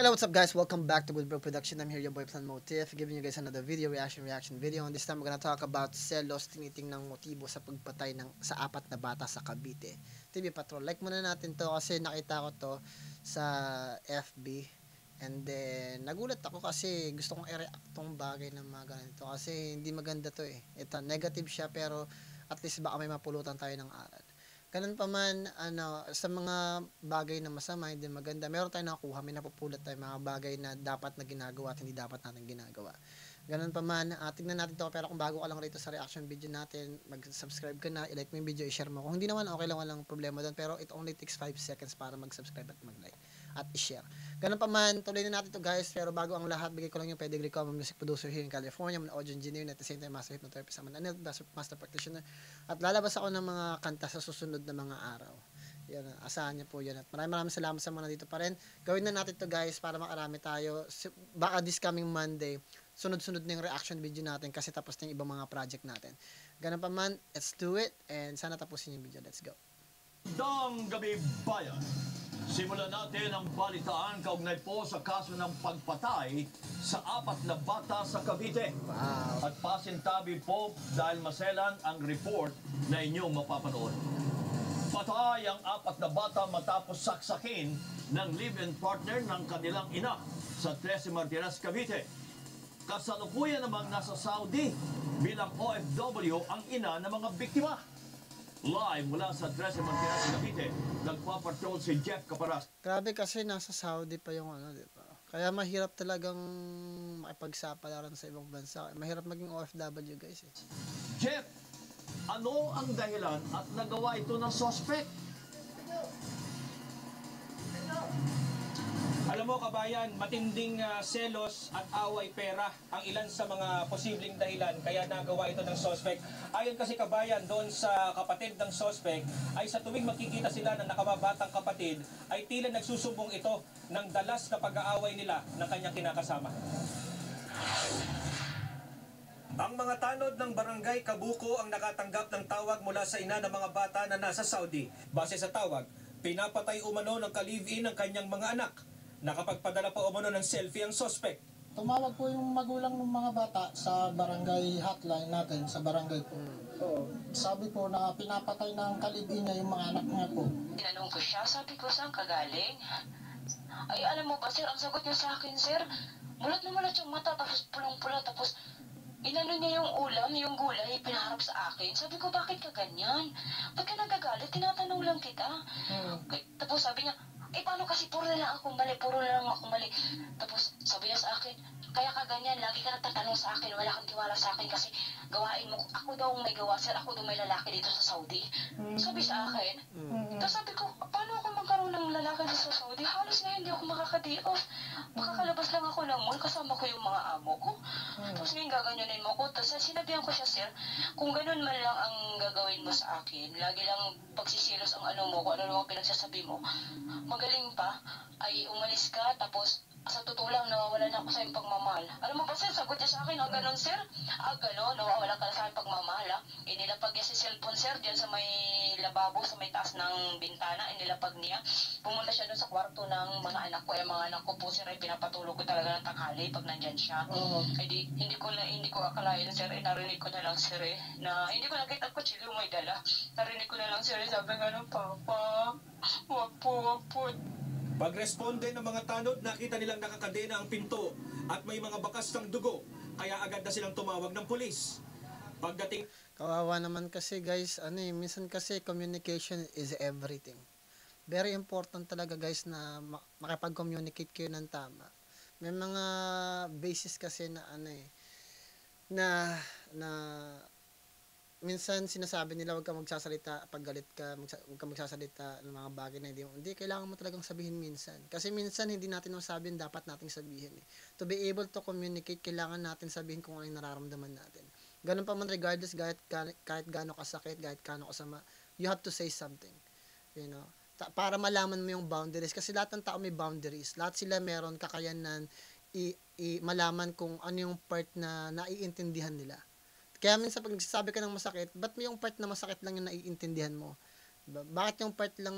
Hello, what's up guys? Welcome back to Good Brag Production. I'm here, your boy Plan Motif, giving you guys another video, reaction video. And this time, we're gonna talk about selos, tinitingnang motibo sa pagpatay sa 4 na bata sa Cavite. TV Patrol, like muna natin to kasi nakita ko to sa FB. And then, nagulat ako kasi gusto kong i-react tong bagay ng mga ganito kasi hindi maganda to eh. Ito, negative siya pero at least baka may mapulutan tayo ng aral. Ganun pa man, sa mga bagay na masama, hindi maganda, meron tayong nakuha, may napupulat tayo, mga bagay na dapat na ginagawa at hindi dapat natin ginagawa. Ganun pa man, tignan natin ito, pero kung bago ka lang rito sa reaction video natin, mag-subscribe ka na, i-like mo yung video, i-share mo. Kung hindi naman, okay lang, walang problema doon, pero it only takes 5 seconds para mag-subscribe at mag-like at i-share. Ganun pa man, tuloy na natin ito guys, pero bago ang lahat, bigay ko lang yung pedigree ko, music producer here in California, man audio engineer, at the same time, master hypnotherapist, Arnel Ignacio, master practitioner, at lalabas ako ng mga kanta sa susunod na mga araw. Yan, asahan niyo po yun. At maraming salamat sa mga nandito pa rin. Gawin na natin to guys para makarami tayo. Baka this coming Monday, sunod-sunod na yung reaction video natin kasi tapos na yung ibang mga project natin. Ganun pa man, let's do it and sana tapusin yung video. Let's go. Dang gabi bayan! Simulan natin ang balitaan kaugnay po sa kaso ng pagpatay sa 4 na bata sa Cavite. Wow. At pasintabi po dahil maselan ang report na inyong mapapanood. Patay ang 4 na bata matapos saksakin ng live-in partner ng kanilang ina sa Trece Martires, Cavite. Kasalukuyan namang nasa Saudi bilang OFW ang ina ng mga biktima. Live mula sa Trece Martires, Cavite, nagpa-patrol si Jeff Caparas. Grabe kasi nasa Saudi pa yung diba? Kaya mahirap talagang makipagsapalaran sa ibang bansa. Mahirap maging OFW guys eh. Jeff! Ano ang dahilan at nagawa ito ng suspect? Alam mo kabayan, matinding selos at away pera ang ilan sa mga posibleng dahilan kaya nagawa ito ng suspect. Ayon kasi kabayan, doon sa kapatid ng suspect ay sa tuwing makikita sila ng nakababatang kapatid ay tila nagsusumbong ito ng dalas na pag-aaway nila ng kanyang kinakasama. Ang mga tanod ng barangay Kabuko ang nakatanggap ng tawag mula sa ina ng mga bata na nasa Saudi. Base sa tawag, pinapatay umano ng ka-live-in ng kanyang mga anak. Nakapagpadala pa umano ng selfie ang suspect. Tumawag po yung magulang ng mga bata sa barangay hotline natin, sa barangay po. Sabi po na pinapatay ng ka-live-in niya yung mga anak niya po. Tinanong ko siya, sabi ko saan kagaling? Ay alam mo ba sir, ang sagot niya sa akin sir, mulat na mulat yung mata tapos pulong-pula tapos... Inano niya yung ulam, yung gulay, pinaharap sa akin. Sabi ko, bakit ka ganyan? Ba't ka nagagalit? Tinatanong lang kita. Tapos sabi niya, eh paano kasi puro na lang akong mali, puro na lang akong mali. Tapos sabi niya sa akin, kaya ka ganyan, lagi ka natatanong sa akin, wala kang tiwala sa akin kasi gawain mo, ako daw may gawa, sir, ako daw may lalaki dito sa Saudi. Sabi sa akin, tapos sabi ko, paano ako magkaroon ng lalaki dito sa Saudi? Halos ngayon, hindi ako makaka-day off. Makakalabas lang ako ng mall, kasama ko yung mga amo ko. Tapos ngayon gaganyanin mo ko. Tapos sinabihan ko siya, sir, kung ganun man lang ang gagawin mo sa akin, lagi lang pagsisilos ang ano mo, kung ano lang ang pinagsasabi mo, magaling pa, ay umalis ka, tapos sa totoo lang, nawawalan ako sa iyong pagmamahal. Alam mo ba sir, sagot niya sa akin, ah ganun sir, ah ganun, nawawalan ka sa iyong pagmamahal ha. Inilapag niya si cellphone sir, diyan sa may lababo, sa may taas ng bintana, inilapag niya. Pumunta siya doon sa kwarto ng mga anak ko, eh mga anak ko po sir, ay pinapatulog ko talaga ng takali pag nandyan siya. Eh di, hindi ko akalain sir, eh narinig ko na lang sir eh, na hindi ko nakita ko chilo mo ay dala. Narinig ko na lang sir, eh sabi ganun, papa, wapo. Pagresponde ng mga tanod, nakita nilang nakakadena ang pinto at may mga bakas ng dugo, kaya agad na silang tumawag ng pulis. Pagdating... Kawawa naman kasi guys, minsan kasi communication is everything. Very important talaga guys na makipag-communicate kayo ng tama. May mga basis kasi na minsan sinasabi nila huwag ka magsasalita pag galit ka, huwag ka magsasalita ng mga bagay na hindi kailangan mo talagang sabihin minsan. Kasi minsan hindi natin masabihin, dapat nating sabihin. To be able to communicate, kailangan natin sabihin kung ano yung nararamdaman natin. Ganun pa man regardless, kahit gaano kasakit, kahit gaano kasama, you have to say something. You know? Para malaman mo yung boundaries. Kasi lahat ng tao may boundaries. Lahat sila meron kakayanan malaman kung ano yung part na naiintindihan nila. Kaya minsan pag nagsasabi ka ng masakit, ba't may yung part na masakit lang yung naiintindihan mo? Bakit yung part lang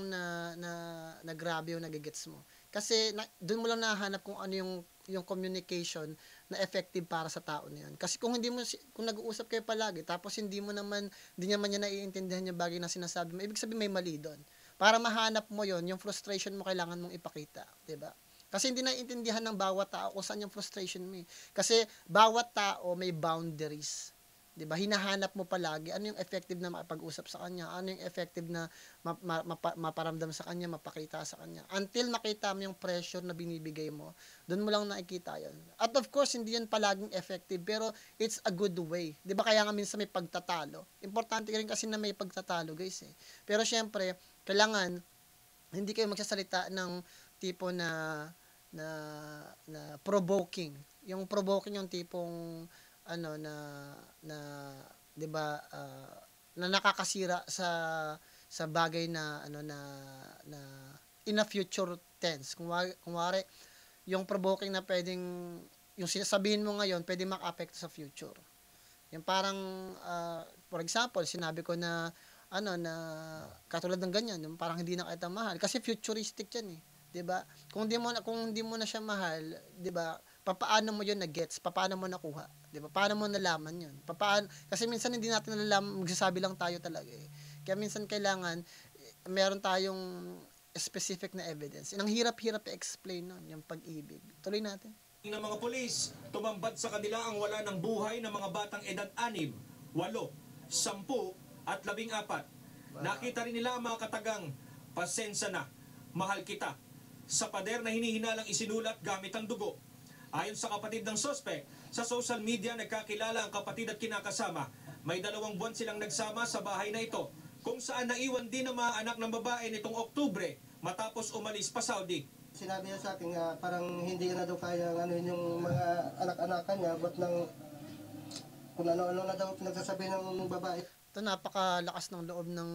na grabe yung nagigets mo? Kasi doon mo lang nahanap kung ano yung communication na effective para sa tao na yun. Kasi kung hindi mo, kung nag-uusap kayo palagi, tapos hindi naman niya naiintindihan yung bagay na sinasabi mo, ibig sabihin may mali doon. Para mahanap mo yon, yung frustration mo kailangan mong ipakita, di ba? Kasi hindi naiintindihan ng bawat tao kung saan yung frustration mo. Kasi bawat tao may boundaries. 'Di ba? Hinahanap mo palagi ano yung effective na mapag-usap sa kanya, ano yung effective na maparamdam sa kanya, mapakita sa kanya. Until nakita mo yung pressure na binibigay mo, doon mo lang nakikita 'yon. At of course, hindi 'yan palaging effective, pero it's a good way. 'Di ba? Kaya nga minsan may pagtatalo. Importante rin kasi na may pagtatalo, guys eh. Pero syempre, kailangan hindi kayo magsasalita ng tipo na provoking. Yung provoking yung tipong ano na 'di ba na nakakasira sa bagay na ano na in a future tense. Kung wari yung provoking na pwedeng yung sinasabihin mo ngayon pwede maka-affect sa future. Yung parang for example, sinabi ko na ano na katulad ng ganyan, yung parang hindi na kita mahal kasi futuristic 'yan eh, 'di ba? Kung hindi mo na siya mahal, 'di ba? Paano mo yun na-gets? Paano mo nakuha? Di ba? Paano mo nalaman yun? Kasi minsan hindi natin nalalaman, magsasabi lang tayo talaga eh. Kaya minsan kailangan, meron tayong specific na evidence. Ang hirap-hirap i-explain nun, yung pag-ibig. Tuloy natin. Ng mga pulis, tumambad sa kanila ang wala ng buhay ng mga batang edad 6, 8, 10, at 14. Wow. Nakita rin nila mga katagang, pasensya na, mahal kita, sa pader na hinihinalang isinulat gamit ang dugo. Ayon sa kapatid ng suspect, sa social media nagkakilala ang kapatid at kinakasama. May 2 buwan silang nagsama sa bahay na ito, kung saan naiwan din ang mga anak ng babae nitong Oktubre matapos umalis pa Saudi. Sinabi niya sa akin nga parang hindi na daw kaya ano yung mga anak-anakan niya, but nang kung ano-ano na daw pinagsasabi ng babae. Ito napakalakas ng loob ng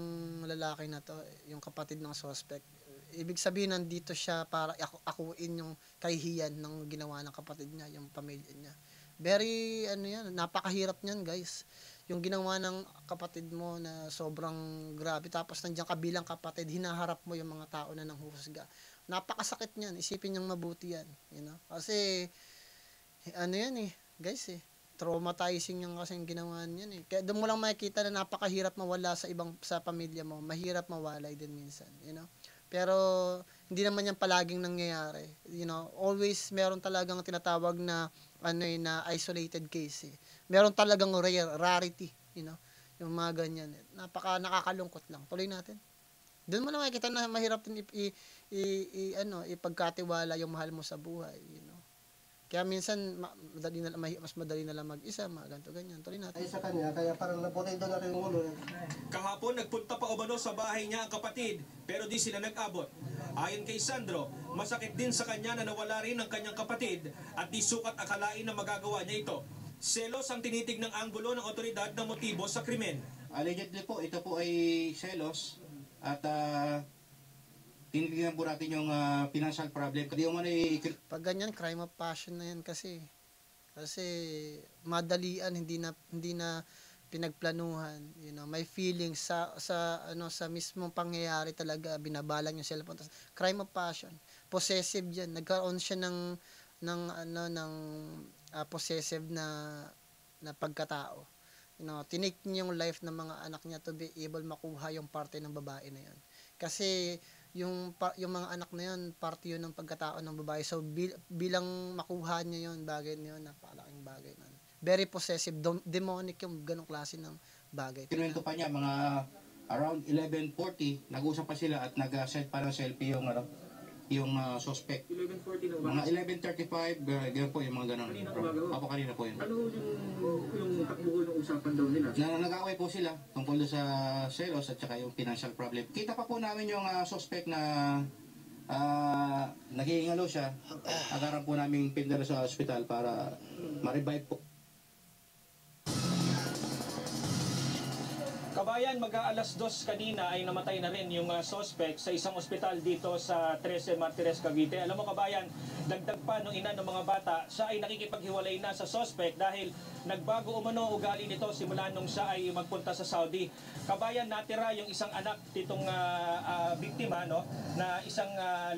lalaki na to, yung kapatid ng suspect. Ibig sabihin nandito siya para akuin yung kahihiyan ng ginawa ng kapatid niya, yung pamilya niya. Very, ano yan, napakahirap niyan guys. Yung ginawa ng kapatid mo na sobrang grabe, tapos nandiyan kabilang kapatid, hinaharap mo yung mga tao na nanghusga. Napakasakit niyan, isipin niyang mabuti yan. You know? Kasi, ano yan eh, guys eh. Traumatizing yung kasing ginawa niyan eh. Kaya doon mo lang makikita na napakahirap mawala sa pamilya mo. Mahirap mawalay din minsan, you know? Pero hindi naman yan palaging nangyayari. You know, always meron talagang tinatawag na ano na isolated case. Eh. Meron talagang rarity, you know, yung mga ganyan. Nakakalungkot lang. Tuloy natin. Doon mo naman makikita na mahirap din ipagkatiwala yung mahal mo sa buhay, you know. Kaya minsan mas madali na lang mag-isa, ganito ganyan. Tuloy natin. Ay sa kanya, kaya parang naputi doon na rin yung ulo. Kahapon nagpunta pa umano sa bahay niya ang kapatid, pero di sila nag-abot. Ayon kay Sandro, masakit din sa kanya na nawala rin ang kanyang kapatid at di sukat akalain na magagawa niya ito. Selos ang tinitig ng anggulo ng otoridad ng motibo sa krimen. Allegedly po, ito po ay selos at tinitignan po natin yung financial problem. Pag ganyan, crime of passion na yan kasi. Kasi madalian, hindi na pinagplanuhan, you know, may feelings sa mismong pangyayari talaga, binabalan yung cellphone. Crime of passion. Possessive yan. Nagkaroon siya ng possessive na pagkatao. You know, tinake niya yung life ng mga anak niya to be able makuha yung parte ng babae na yun. Kasi yung mga anak na yun, parte yun ng pagkatao ng babae. So, bilang makuha niya yun, bagay na yun, napakalaking bagay na yun. Very possessive, demonic yung ganong klase ng bagay. Kinuwento pa niya, mga around 11:40, nag-usap pa sila at nag-set pa ng selfie yung suspect. 11:40 na ba? Mga 11:35, ganyan po yung mga ganon. Kanina po yun. Ano yung takbo ng usapan daw nila? Nag-away po sila tungkol sa selos at saka yung financial problem. Kita pa po namin yung suspect na naghihingalo siya. Agaran po namin pindala sa hospital para ma-revive po. kababayan, mag-aalas 2 kanina ay namatay na rin yung suspect sa isang ospital dito sa Trece Martires, Cavite. Alam mo kabayan, dagdag pa nung ina ng mga bata, siya ay nakikipaghiwalay na sa suspect dahil nagbago umano ugali nito simula nung siya ay magpunta sa Saudi. Kabayan, natira yung isang anak nitong biktima, no, na isang 15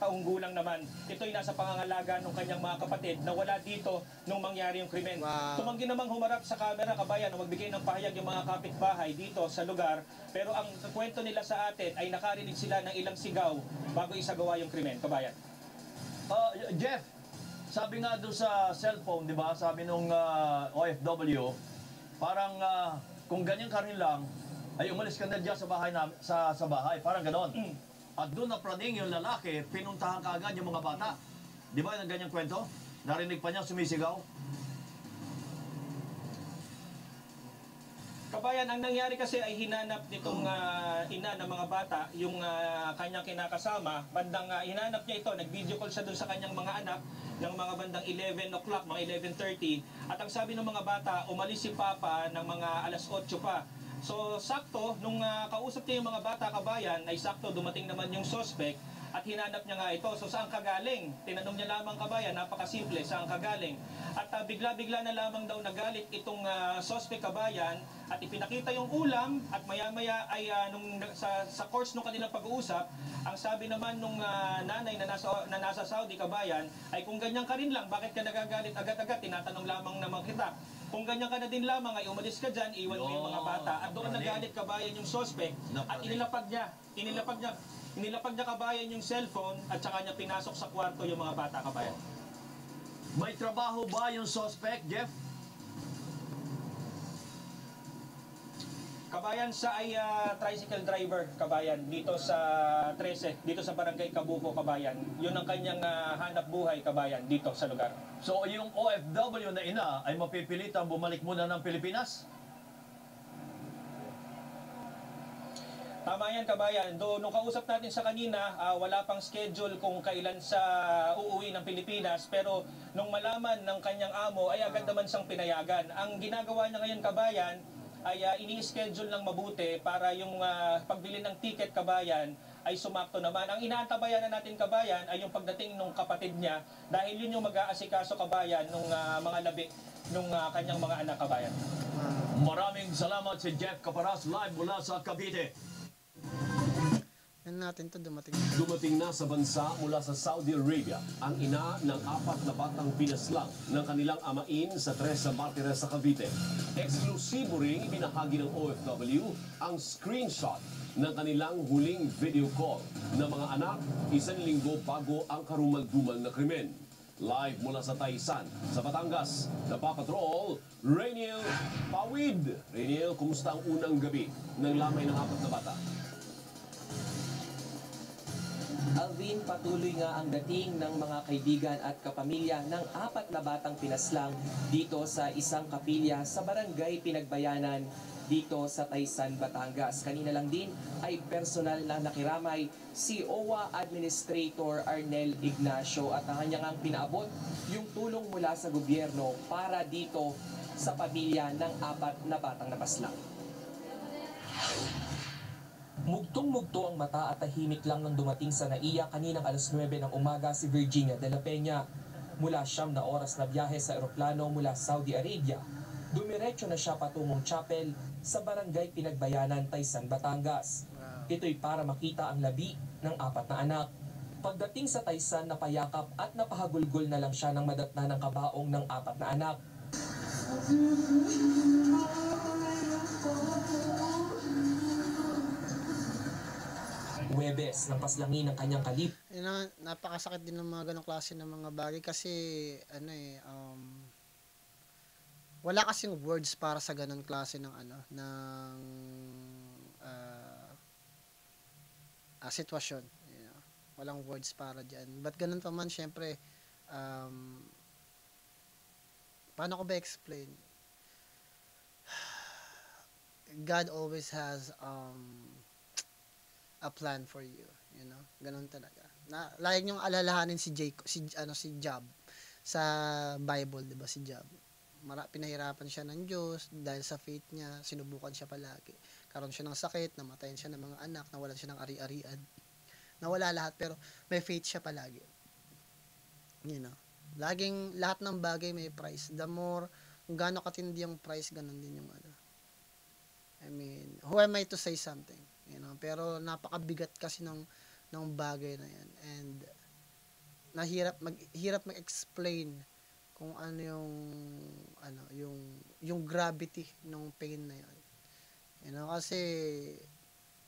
taong gulang naman. Ito'y nasa pangangalaga ng kanyang mga kapatid na wala dito nung mangyari yung krimen. Wow. Tumanggi namang humarap sa kamera, kabayan, o magbigay ng pahayag yung mga kapitbahay dito sa lugar. Pero ang kwento nila sa atin ay nakarinig sila ng ilang sigaw bago isagawa yung krimen, kabayan. Jeff, sabi nga doon sa cellphone, di ba, sabi nung OFW, parang kung ganyan ka rin lang, ay umalis ka na dyan sa bahay, sa bahay, parang ganon. At doon na prading yung lalaki, pinuntahan ka agad yung mga bata. Di ba yung ganyang kwento? Narinig pa niya sumisigaw. Kabayan, ang nangyari kasi ay hinanap nitong ina ng mga bata, yung kanyang kinakasama, bandang hinanap niya ito, nag-video call siya doon sa kanyang mga anak, ng mga bandang 11 o'clock, mga 11:30, at ang sabi ng mga bata, umalis si Papa ng mga alas 8 pa. So sakto, nung kausap niya yung mga bata, kabayan, ay sakto dumating naman yung suspect, at hinanap niya nga ito. So saan kagaling? Tinanong niya lamang, kabayan, napakasimple, saan kagaling? At bigla-bigla na lamang daw nagalit itong suspect, kabayan, at ipinakita yung ulam, at maya-maya ay sa course nung kanilang pag-uusap, ang sabi naman nung nanay na nasa Saudi, kabayan, ay kung ganyan ka rin lang, bakit ka nagagalit agad-agad? Tinatanong lamang naman kita. Kung ganyan ka na din lamang, ay umalis ka dyan, iwan mo yung mga bata. At doon nagalit, kabayan, yung suspect, at inilapag niya, kabayan, yung cellphone, at saka niya pinasok sa kwarto yung mga bata, kabayan. May trabaho ba yung suspect, Jeff? Kabayan, siya ay tricycle driver, kabayan, dito sa Trece, dito sa Barangay Kabuko, kabayan. Yun ang kanyang hanap buhay, kabayan, dito sa lugar. So yung OFW na ina ay mapipilitang bumalik muna ng Pilipinas? Tama yan, kabayan. Nung kausap natin sa kanina, wala pang schedule kung kailan sa uuwi ng Pilipinas. Pero nung malaman ng kanyang amo, ay agad naman siyang pinayagan. Ang ginagawa niya ngayon, kabayan, ay ini-schedule ng mabuti para yung pagbili ng ticket, kabayan, ay sumakto naman. Ang inaantabayan na natin, kabayan, ay yung pagdating ng kapatid niya. Dahil yun yung mag-aasikaso, kabayan, ng mga labi ng kanyang mga anak, kabayan. Maraming salamat si Jeff Caparas, live mula sa Cavite. Dumating na sa bansa mula sa Saudi Arabia ang ina ng 4 na batang pinaslang ng kanilang amain sa Trece Martires sa Cavite. Eksklusibo ring ibinahagi ng OFW ang screenshot ng kanilang huling video call ng mga anak 1 linggo bago ang karumaldumal na krimen. Live mula sa Taysan, sa Batangas, na TV Patrol, Reniel Pawid. Reniel, kumusta ang unang gabi ng lamay ng 4 na bata? Alvin, patuloy nga ang dating ng mga kaibigan at kapamilya ng 4 na batang pinaslang dito sa isang kapilya sa Barangay Pinagbayanan dito sa Taysan, Batangas. Kanina lang din ay personal na nakiramay si OWWA Administrator Arnel Ignacio at kanya ngang pinaabot yung tulong mula sa gobyerno para dito sa pamilya ng 4 na batang napaslang. Mugtong-mugto ang mata at tahimik lang nang dumating sa Naia kaninang alas 9 ng umaga si Virginia dela Peña. Mula 9 na oras na biyahe sa eroplano mula Saudi Arabia, dumiretso na siya patungong chapel sa Barangay Pinagbayanan, Taysan, Batangas. Ito'y para makita ang labi ng 4 na anak. Pagdating sa Taysan, napayakap at napahagulgol na lang siya ng madatna ng kabaong ng 4 na anak. Huwebes ng paslangin ng kanyang kalip. Napakasakit din ng mga ganong klase ng mga bagay kasi wala kasing words para sa ganon klase ng sitwasyon. You know? Walang words para diyan. But ganun pa man, syempre, paano ko ba explain? God always has a plan for you, you know. Ganun talaga. Na like yung alalahanin si Job sa Bible, 'di ba si Job? pinahirapan siya ng Diyos dahil sa faith niya, sinubukan siya palagi. Karoon siya ng sakit, namatayan siya ng mga anak, nawalan siya ng ari-arian. Nawala lahat pero may faith siya palagi. You know, laging lahat ng bagay may price. The more, kung gaano katindi yung price, ganun din yung ano. I mean, who am I to say something? You know, pero napakabigat kasi ng bagay na yan. And hirap mag-explain kung ano yung gravity ng pain na yun. You know, kasi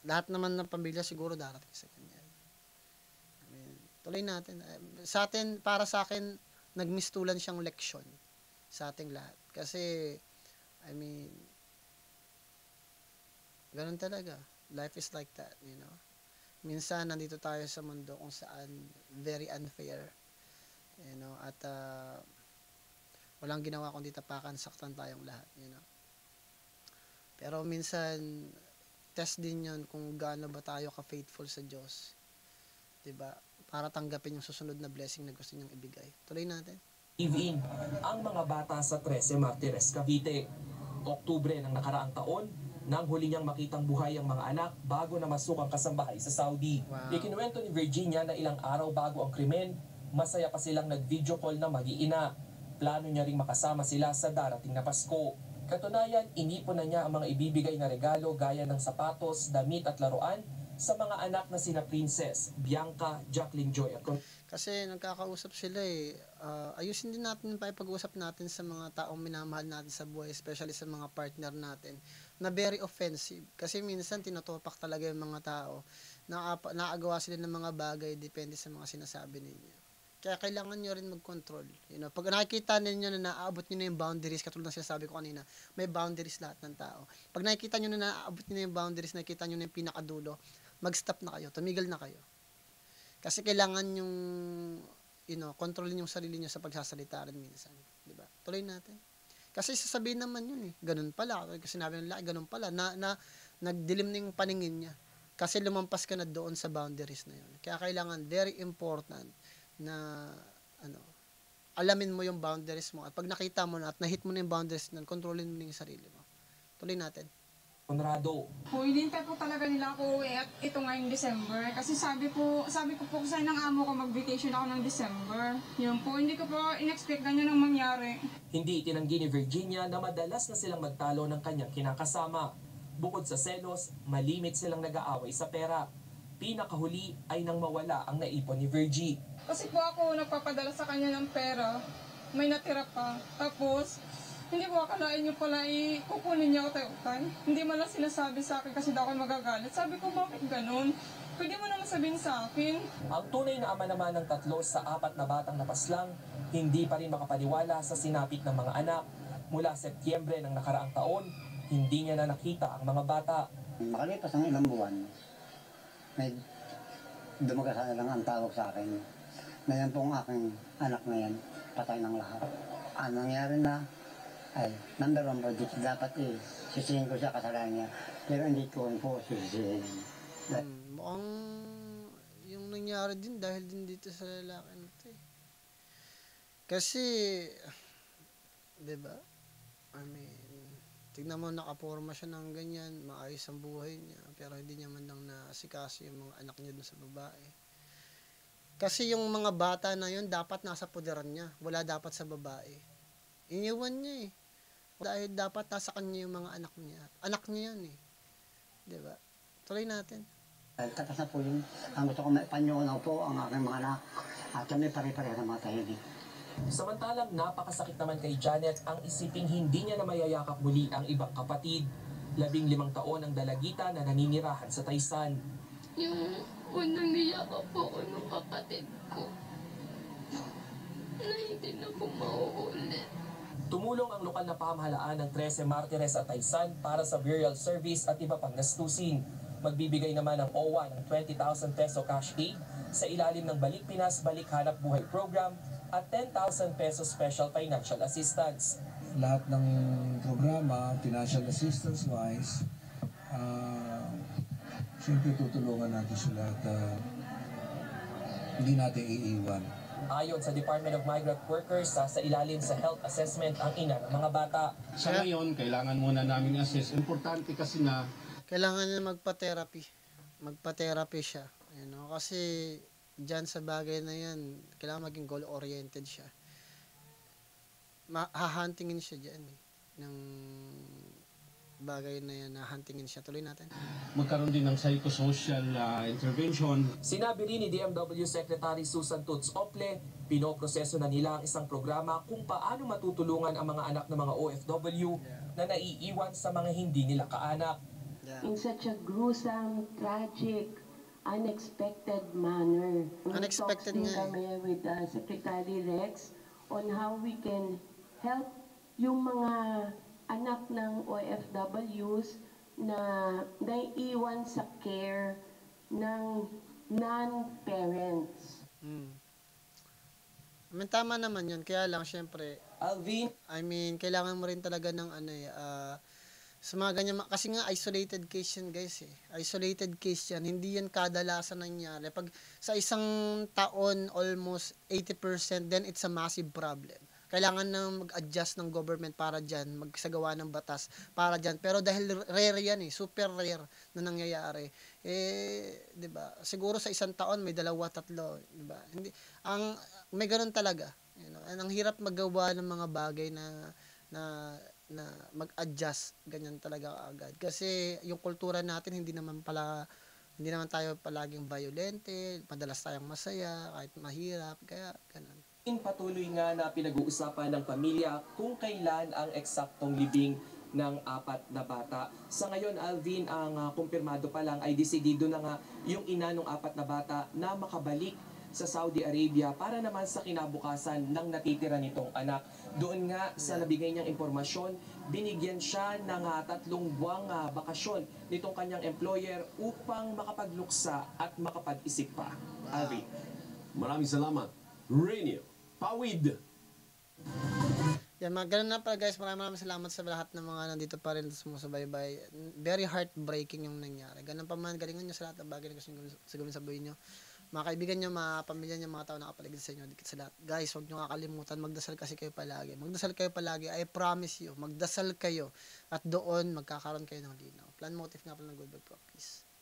lahat naman ng pamilya siguro darating sa kanya. I mean, tuloy natin. Sa atin, para sa akin, nagmistulan siyang leksyon sa ating lahat. Kasi, I mean, ganun talaga. Life is like that, you know. Minsan, nandito tayo sa mundo kung saan very unfair. You know, at walang ginawa kundi tapakan, saktan tayong lahat, you know. Pero minsan, test din yun kung gaano ba tayo ka-faithful sa Diyos. Diba? Para tanggapin yung susunod na blessing na gusto niyang ibigay. Tuloy natin. Live-in ang mga bata sa Trece Martires, Cavite. Oktubre ng nakaraang taon, nang huli niyang makitang buhay ang mga anak bago na masukang kasambahay sa Saudi. Wow. Ikinuwento ni Virginia na ilang araw bago ang krimen, masaya pa silang nag-video call na mag-iina. Plano niya ring makasama sila sa darating na Pasko. Katunayan, inipon na niya ang mga ibibigay na regalo gaya ng sapatos, damit at laruan sa mga anak na sina Princess, Bianca, Jacqueline Joy. Kasi nagkakausap sila eh. Ayusin din natin pa pag-uusap natin sa mga taong minamahal natin sa buhay, especially sa mga partner natin, na very offensive. Kasi minsan tinutupak talaga yung mga tao, naagawa sila ng mga bagay depende sa mga sinasabi ninyo. Kaya kailangan nyo rin mag-control. You know, pag nakikita ninyo na naaabot nyo na yung boundaries, katulad ng sinasabi ko kanina, may boundaries lahat ng tao. Pag nakikita nyo na naaabot nyo na yung boundaries, nakikita nyo na yung pinakadulo, mag-stop na kayo, tumigil na kayo. Kasi kailangan yung, you know, kontrolin yung sarili nyo sa pagsasalita rin minsan. Diba? Tuloy natin. Kasi sasabihin naman yun eh. Ganun pala. Kasi sinabi ng ganun pala. Nagdilim na yung paningin niya. Kasi lumampas ka na doon sa boundaries na yun. Kaya kailangan, very important na, ano, alamin mo yung boundaries mo. At pag nakita mo na at nahit mo na yung boundaries na, kontrolin mo na yung sarili mo. Tuloy natin. Konrado. Po, hinintay po talaga nila ako at ito ngayong December. Kasi sabi ko po kasi ng amo ko mag-vacation ako ng December. Yun po, hindi ko po in-expect ganyan ang mangyari. Hindi itinanggi ni Virginia na madalas na silang magtalo ng kanyang kinakasama. Bukod sa selos, malimit silang nag-aaway sa pera. Pinakahuli ay nang mawala ang naipon ni Virgie. Kasi po ako nagpapadala sa kanya ng pera, may natira pa. Tapos, hindi po akalain niyo pala, kukunin niya ako tayo-utay. Hindi man lang sinasabi sa akin kasi daw ako magagalit. Sabi ko, bakit ganun? Pwede mo naman sabihin sa akin. Ang tunay na ama naman ng 3 sa 4 na batang napaslang, hindi pa rin makapaniwala sa sinapit ng mga anak. Mula Setyembre ng nakaraang taon, hindi niya na nakita ang mga bata. Makalipas ang ilang buwan, may dumagasana lang ang tawag sa akin. Ngayon pong aking anak na yan, patay ng lahat. Anong nangyari na? Ay, number 1 po dito. Dapat sisihin ko siya kasalanan niya. Pero hindi ko po sisihin. Mukhang yung nangyari din dahil din dito sa lalaki nito eh. Kasi, diba? I mean, tignan mo nakaporma siya ng ganyan, maayos ang buhay niya. Pero hindi niya man lang nasikaso yung mga anak niya dun sa babae. Kasi yung mga bata na yun, dapat nasa puderan niya. Wala dapat sa babae. Iniwan niya eh. Dahil dapat nasa kanya yung mga anak niya. Anak niya yan eh. Diba? Tuloy natin. Tapos na po yun. Ang gusto ko maipanyonaw po ang aking mga anak. At kami pare-pare na mga tayo eh. Samantalang napakasakit naman kay Janet ang isiping hindi niya na mayayakap muli ang ibang kapatid. 15 taon ang dalagita na naninirahan sa Taysan. Yung unang niyakap po ko ng kapatid ko na hindi na po mauulit. Tumulong ang lokal na pamahalaan ng Trece Martires at Taysan para sa burial service at iba pang gastusin. Magbibigay naman ang OWWA ng 20,000 peso cash aid sa ilalim ng Balik-Pinas Balik Hanap Buhay Program at 10,000 peso special financial assistance. Lahat ng programa, financial assistance wise, siyempre tutulungan natin sila at hindi natin iiwan. Ayon sa Department of Migrant Workers, sa ilalim sa health assessment ang ina ng mga bata. Sa ngayon, kailangan muna namin assess. Importante kasi na... Kailangan na magpa-therapy. Magpa-therapy siya. You know? Kasi dyan sa bagay na yan, kailangan maging goal-oriented siya. Hahuntingin siya dyan. Ng bagay na yan, nahuntingin siya. Tuloy natin. Magkaroon din ng psychosocial intervention. Sinabi rin ni DMW Secretary Susan Tutz-Ople, pinoproseso na nila ang isang programa kung paano matutulungan ang mga anak ng mga OFW na naiiwan sa mga hindi nila kaanak. In such a gruesome, tragic, unexpected manner. Unexpected nga. Kami with Secretary Rex on how we can help yung mga anak ng OFWs na naiiwan sa care ng non-parents. I mean, tama naman yun. Kaya lang, syempre, Alvin, I mean, kailangan mo rin talaga ng ano, sa mga ganyan, kasi nga isolated case yan guys eh. Isolated case yan, hindi yan kadalasan nangyari. Pag sa isang taon, almost 80%, then it's a massive problem. Kailangan na mag-adjust ng government para dyan, magsagawa ng batas para dyan. Pero dahil rare yan eh, super rare na nangyayari. Eh, di ba? Siguro sa isang taon may dalawa, tatlo, di ba? Hindi, ang may ganun talaga. You know? And ang hirap magawa ng mga bagay na mag-adjust ganyan talaga agad. Kasi yung kultura natin hindi naman tayo palaging violente, madalas tayong masaya kahit mahirap, kaya ganun. Patuloy nga na pinag-uusapan ng pamilya kung kailan ang eksaktong libing ng apat na bata. Sa ngayon, Alvin, ang kumpirmado pa lang ay desidido na nga yung ina ng apat na bata na makabalik sa Saudi Arabia para naman sa kinabukasan ng natitira nitong anak. Doon nga sa nabigay niyang impormasyon, binigyan siya ng 3 buwang bakasyon nitong kanyang employer upang makapagluksa at makapag-isip pa. Alvin. Maraming salamat, Reniel Pawid. Yan, mga ganun na pala guys. Maraming salamat sa lahat ng mga nandito pa rin sumusubaybay. Very heartbreaking yung nangyari. Ganun pa man, galingan nyo sa lahat ng bagay na gusto nyo sabihin nyo. Mga kaibigan nyo, mga pamilya nyo, mga tao na nakapaligid sa inyo, dikit sa lahat. Guys, huwag nyo kakalimutan, magdasal kasi kayo palagi. Magdasal kayo palagi, I promise you, magdasal kayo. At doon, magkakaroon kayo ng linaw. Plan motif nga pala ng Good Brag Production.